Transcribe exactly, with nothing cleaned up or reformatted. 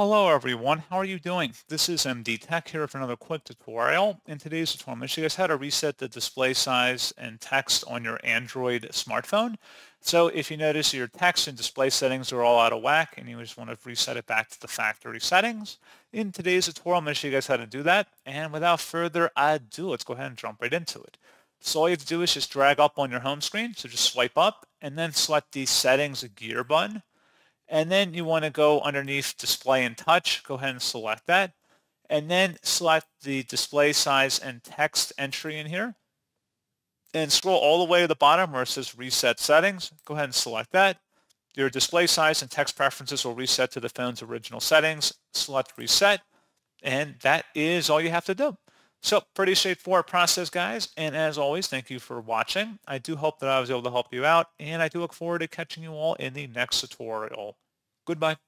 Hello everyone, how are you doing? This is M D Tech here for another quick tutorial. In today's tutorial, I'm going to show you guys how to reset the display size and text on your Android smartphone. So if you notice your text and display settings are all out of whack and you just want to reset it back to the factory settings, in today's tutorial, I'm going to show you guys how to do that. And without further ado, let's go ahead and jump right into it. So all you have to do is just drag up on your home screen. So just swipe up and then select the settings gear button. And then you want to go underneath display and touch, go ahead and select that. And then select the display size and text entry in here. And scroll all the way to the bottom where it says reset settings, go ahead and select that. Your display size and text preferences will reset to the phone's original settings, select reset. And that is all you have to do. So pretty straightforward process, guys. And as always, thank you for watching. I do hope that I was able to help you out, and I do look forward to catching you all in the next tutorial. Goodbye.